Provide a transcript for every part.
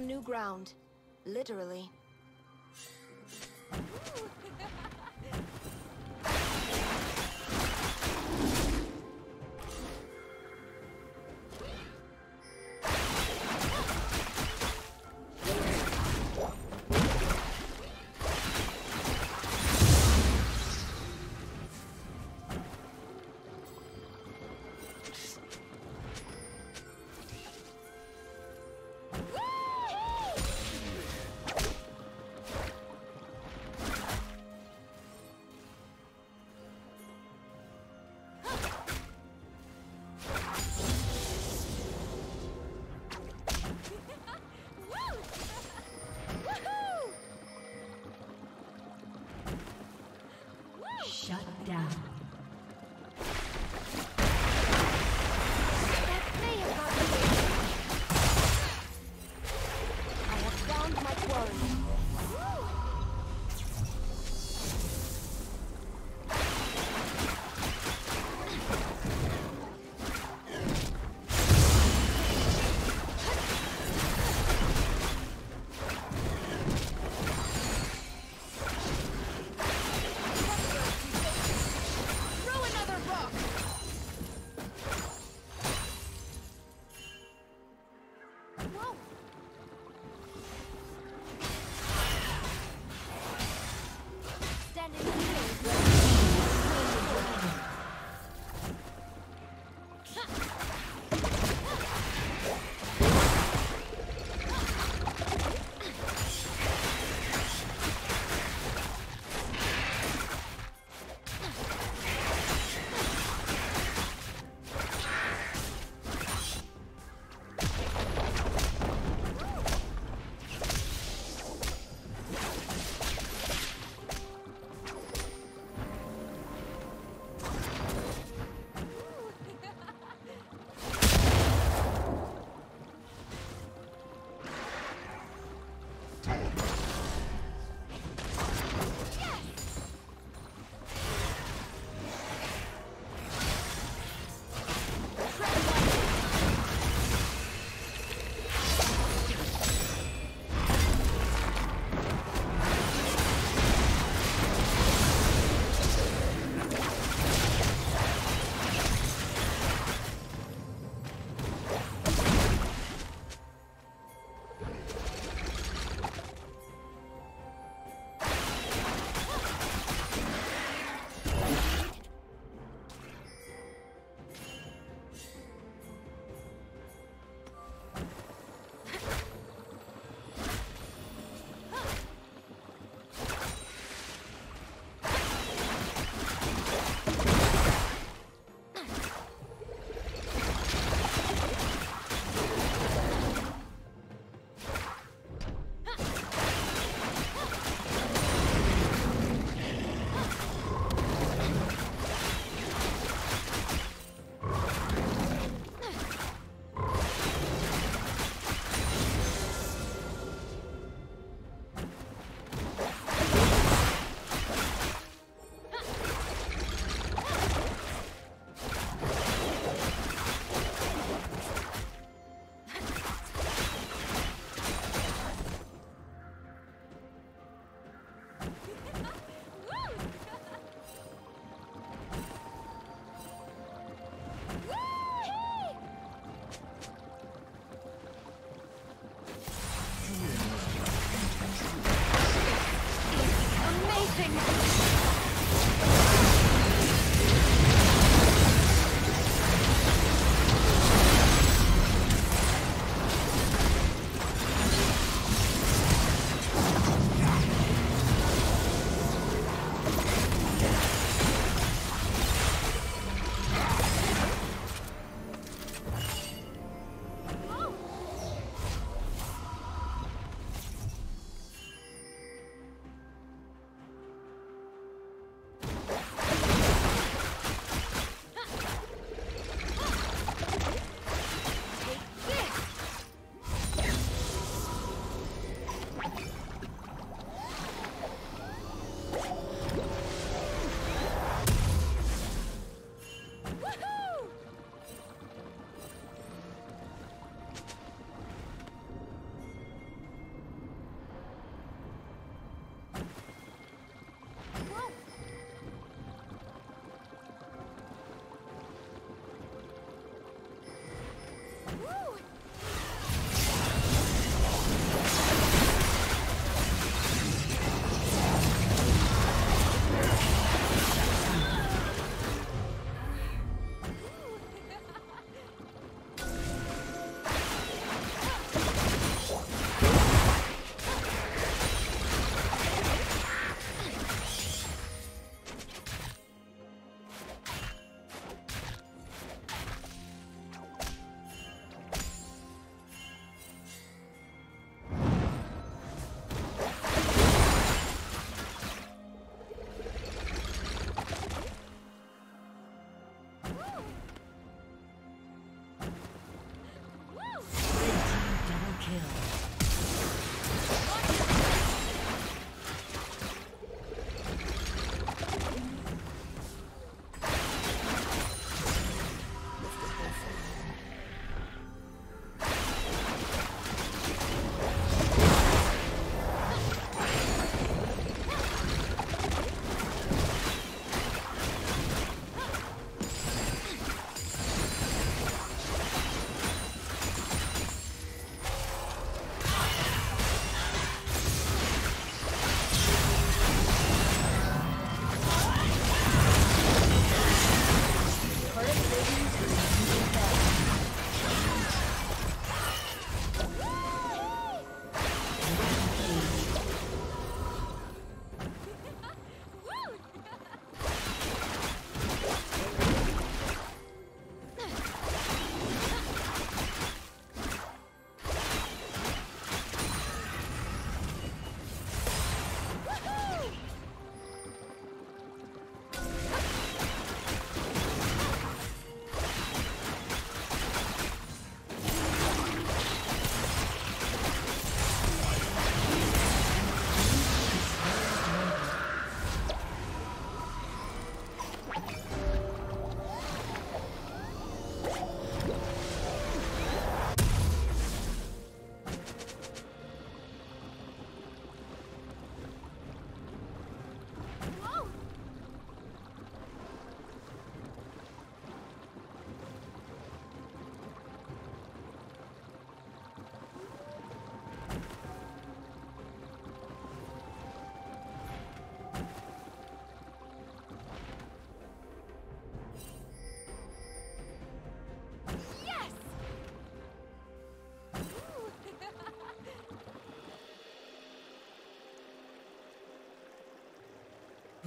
some new ground. Literally. Shut down. That player got me. I have found my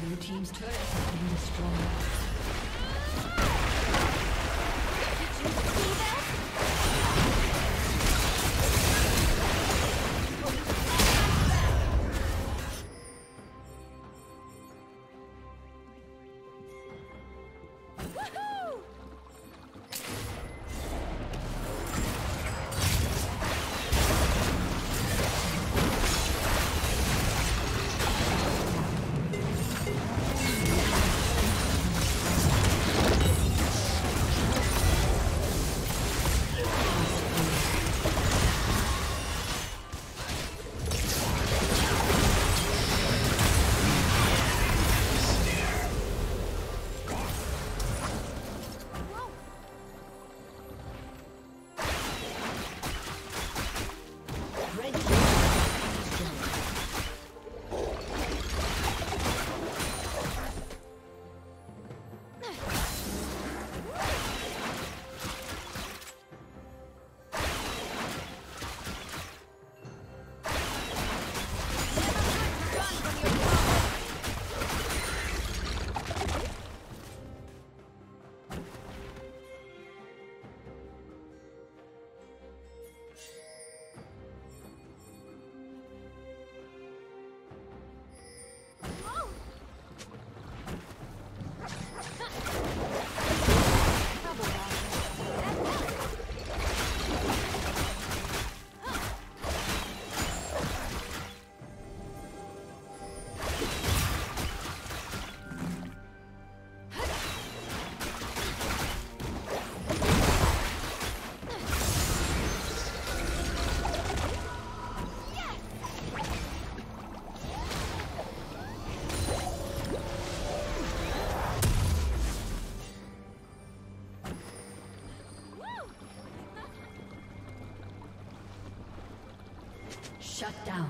Blue Team's turret has been destroyed. Did you see that? Shut down.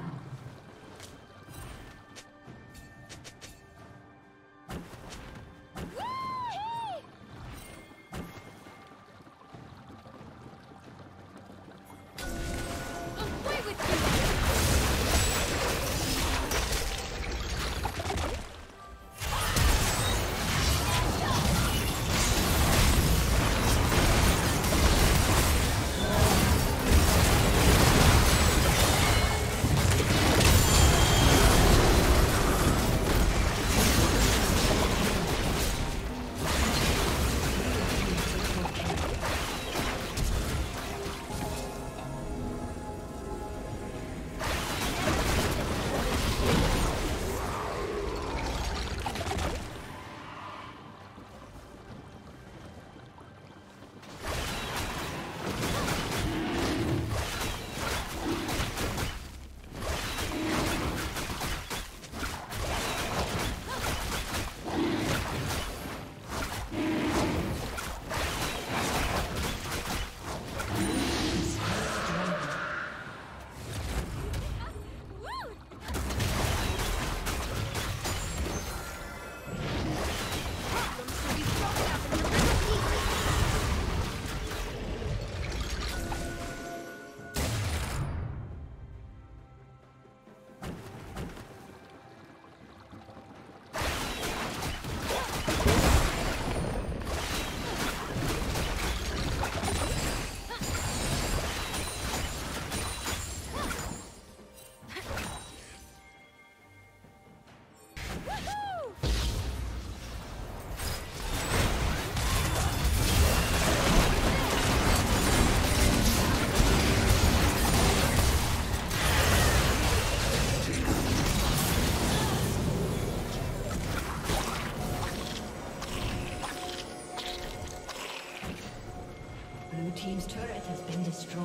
destroyed.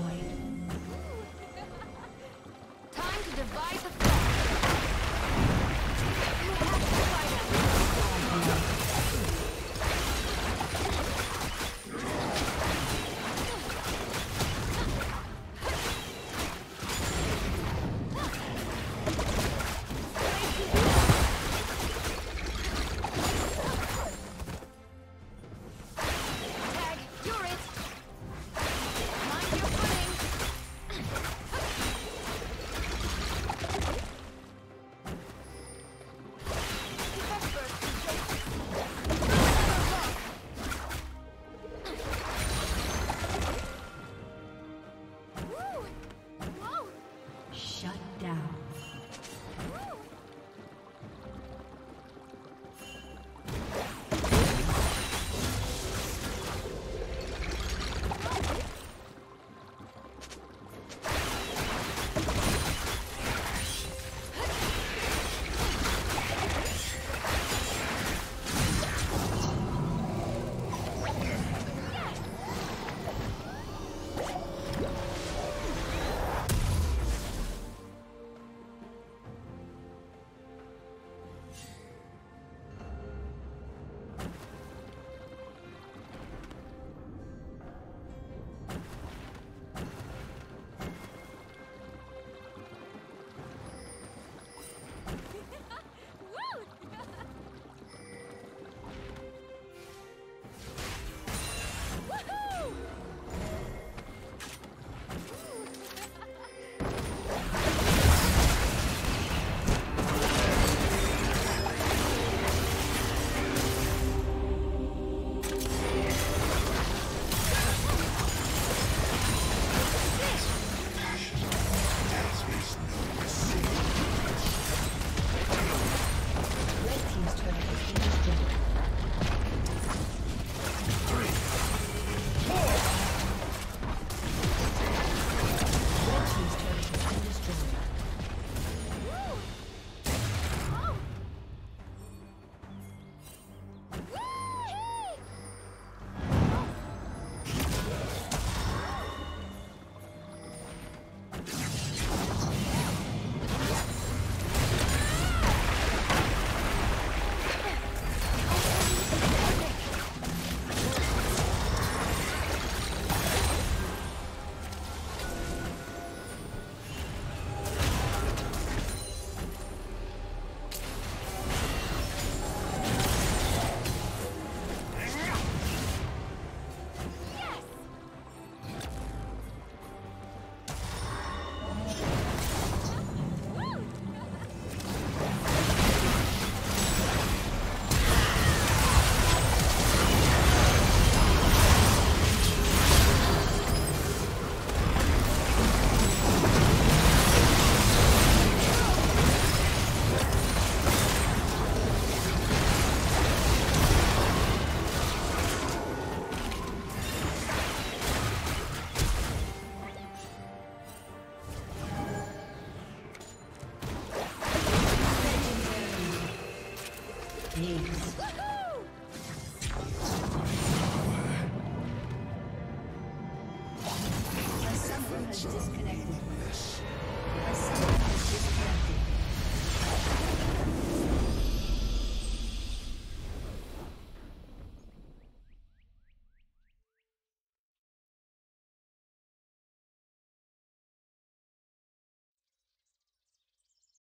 Time to divide the Yes.